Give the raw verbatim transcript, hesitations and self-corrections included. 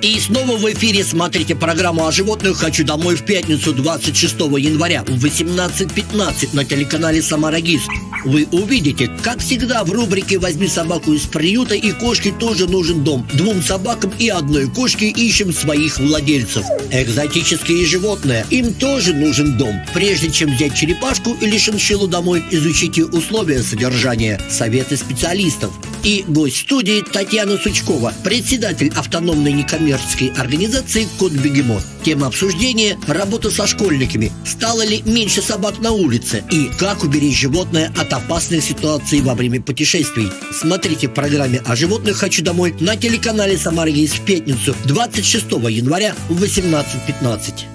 И снова в эфире смотрите программу о животных «Хочу домой» в пятницу двадцать шестого января в восемнадцать пятнадцать на телеканале «Самара-ГИС». Вы увидите, как всегда в рубрике «Возьми собаку из приюта» и «Кошке тоже нужен дом». Двум собакам и одной кошке ищем своих владельцев. Экзотические животные. Им тоже нужен дом. Прежде чем взять черепашку или шиншиллу домой, изучите условия содержания, советы специалистов. И гость студии Татьяна Сучкова, председатель автономной некоммерческой организации «Код Бегемот». Тема обсуждения – работа со школьниками. Стало ли меньше собак на улице? И как уберечь животное от опасных ситуаций во время путешествий? Смотрите в программе о животных «Хочу домой» на телеканале «Самара-ГИС» в пятницу двадцать шестого января в восемнадцать пятнадцать.